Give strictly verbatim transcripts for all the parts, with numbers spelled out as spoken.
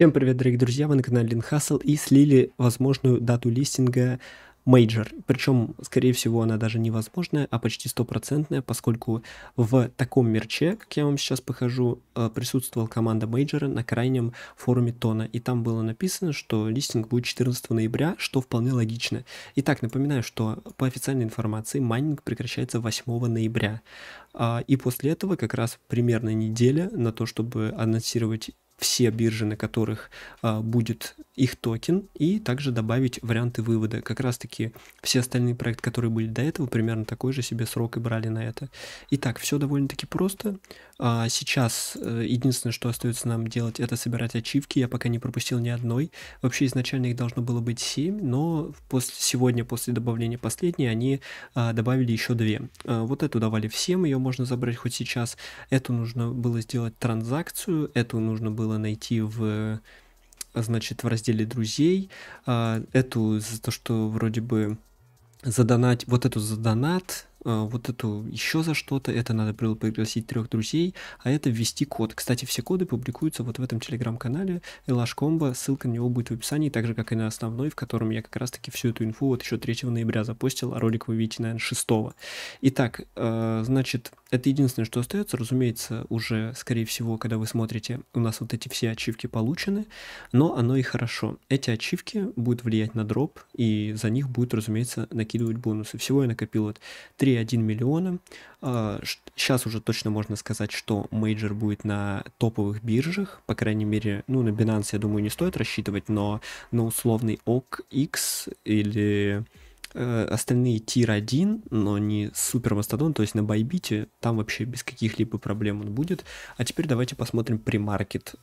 Всем привет, дорогие друзья, вы на канале LeanHustle и слили возможную дату листинга Major. Причем, скорее всего, она даже невозможная, а почти стопроцентная, поскольку в таком мерче, как я вам сейчас покажу, присутствовала команда Major на крайнем форуме Тона. И там было написано, что листинг будет четырнадцатого ноября, что вполне логично. Итак, напоминаю, что по официальной информации майнинг прекращается восьмого ноября. И после этого как раз примерно неделя на то, чтобы анонсировать все биржи, на которых а, будет их токен, и также добавить варианты вывода. Как раз-таки все остальные проекты, которые были до этого, примерно такой же себе срок и брали на это. Итак, все довольно-таки просто. А, сейчас а, единственное, что остается нам делать, это собирать ачивки. Я пока не пропустил ни одной. Вообще изначально их должно было быть семь, но после, сегодня, после добавления последней, они а, добавили еще две. А, вот эту давали всем, ее можно забрать хоть сейчас. Эту нужно было сделать транзакцию, эту нужно было найти в, значит, в разделе друзей, эту за то, что вроде бы задонать, вот эту за донат, вот эту еще за что-то, это надо было пригласить трех друзей, а это ввести код. Кстати, все коды публикуются вот в этом телеграм-канале эл эйч Combo, ссылка на него будет в описании, так же, как и на основной, в котором я как раз-таки всю эту инфу вот еще третьего ноября запостил, а ролик вы видите, наверное, шестого. Итак, значит, это единственное, что остается. Разумеется, уже, скорее всего, когда вы смотрите, у нас вот эти все ачивки получены, но оно и хорошо. Эти ачивки будут влиять на дроп, и за них будет, разумеется, накидывать бонусы. Всего я накопил вот три целых одна десятая миллиона. Сейчас уже точно можно сказать, что Major будет на топовых биржах, по крайней мере, ну, на Binance, я думаю, не стоит рассчитывать, но на условный о кей икс или остальные тир один, но не супер мастодон, то есть на Bybit, там вообще без каких-либо проблем он будет. А теперь давайте посмотрим премаркет,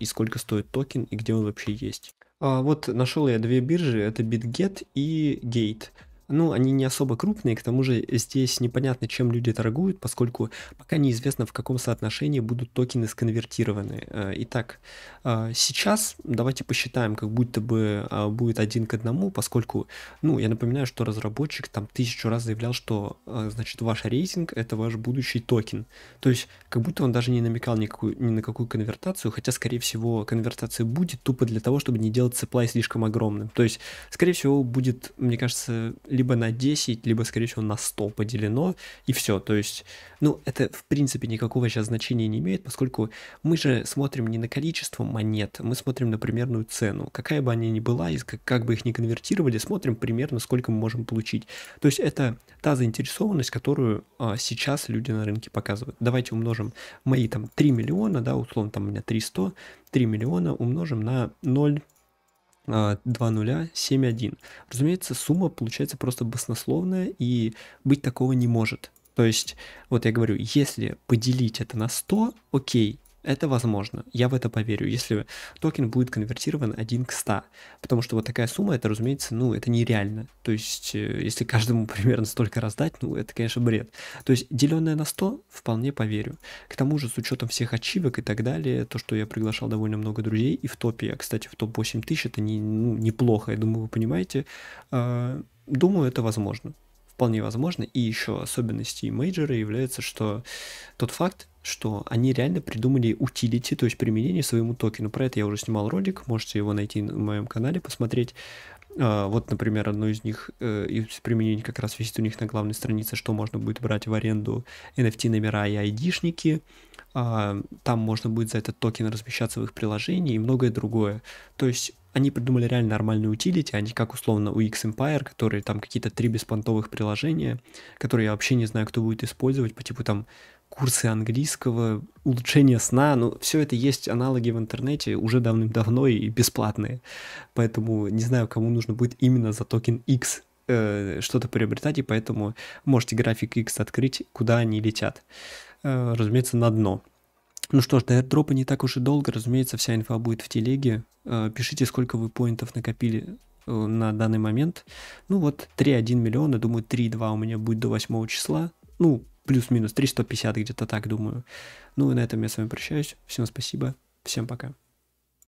и сколько стоит токен, и где он вообще есть. Вот нашел я две биржи, это Bitget и Gate. Ну, они не особо крупные, к тому же здесь непонятно, чем люди торгуют, поскольку пока неизвестно, в каком соотношении будут токены сконвертированы. Итак, сейчас давайте посчитаем, как будто бы будет один к одному, поскольку, ну, я напоминаю, что разработчик там тысячу раз заявлял, что, значит, ваш рейтинг — это ваш будущий токен. То есть, как будто он даже не намекал никакую, ни на какую конвертацию, хотя, скорее всего, конвертация будет тупо для того, чтобы не делать supply слишком огромным. То есть, скорее всего, будет, мне кажется, либо на десять, либо, скорее всего, на сто поделено, и все. То есть, ну, это, в принципе, никакого сейчас значения не имеет, поскольку мы же смотрим не на количество монет, мы смотрим на примерную цену. Какая бы она ни была, и как, как бы их ни конвертировали, смотрим примерно, сколько мы можем получить. То есть, это та заинтересованность, которую а, сейчас люди на рынке показывают. Давайте умножим мои, там, три миллиона, да, условно, там у меня триста, три миллиона умножим на ноль целых две тысячи семьдесят один. Разумеется, сумма получается просто баснословная, и быть такого не может. То есть, вот я говорю, если поделить это на сто, окей, это возможно, я в это поверю, если токен будет конвертирован один к ста, потому что вот такая сумма, это, разумеется, ну, это нереально. То есть, если каждому примерно столько раздать, ну, это, конечно, бред. То есть, деленное на сто, вполне поверю. К тому же, с учетом всех ачивок и так далее, то, что я приглашал довольно много друзей, и в топе, я, кстати, в топ восемь тысяч, это не, ну, неплохо, я думаю, вы понимаете, думаю, это возможно. Вполне возможно. И еще особенностью Major является, что тот факт, что они реально придумали утилити, то есть применение своему токену. Про это я уже снимал ролик, можете его найти на моем канале, посмотреть. Вот, например, одно из них, из применений как раз висит у них на главной странице, что можно будет брать в аренду эн эф ти номера и ай ди-шники. Там можно будет за этот токен размещаться в их приложении и многое другое. То есть они придумали реально нормальные утилити, а не как условно у Икс Эмпайр, которые там какие-то три беспонтовых приложения, которые я вообще не знаю, кто будет использовать, по типу там курсы английского, улучшение сна, ну, все это есть аналоги в интернете уже давным-давно и бесплатные. Поэтому не знаю, кому нужно будет именно за токен X э, что-то приобретать, и поэтому можете график X открыть, куда они летят. Э, разумеется, на дно. Ну что ж, до аирдропа не так уж и долго, разумеется, вся инфа будет в телеге. Пишите, сколько вы поинтов накопили на данный момент. Ну вот, три целых одна десятая миллиона, думаю, три целых две десятых у меня будет до восьмого числа. Ну, плюс-минус, три сто пятьдесят где-то так, думаю. Ну и на этом я с вами прощаюсь. Всем спасибо, всем пока.